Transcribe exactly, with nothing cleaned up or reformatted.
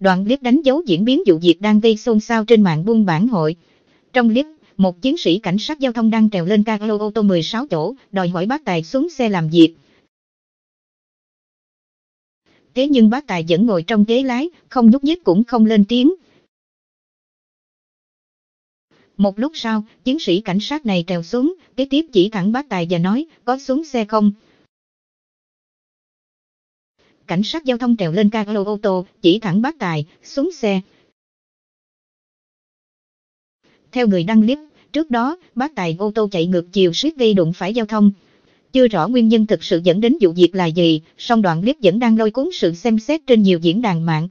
Đoạn clip đánh dấu diễn biến vụ việc đang gây xôn xao trên mạng buôn bản hội. Trong clip, một chiến sĩ cảnh sát giao thông đang trèo lên ca lô ô tô mười sáu chỗ, đòi hỏi bác Tài xuống xe làm việc. Thế nhưng bác Tài vẫn ngồi trong ghế lái, không nhúc nhích cũng không lên tiếng. Một lúc sau, chiến sĩ cảnh sát này trèo xuống, kế tiếp chỉ thẳng bác Tài và nói, có xuống xe không? Cảnh sát giao thông trèo lên ca lô ô tô, chỉ thẳng bác Tài, xuống xe. Theo người đăng clip, trước đó, bác Tài ô tô chạy ngược chiều suýt gây đụng phải giao thông. Chưa rõ nguyên nhân thực sự dẫn đến vụ việc là gì, song đoạn clip vẫn đang lôi cuốn sự xem xét trên nhiều diễn đàn mạng.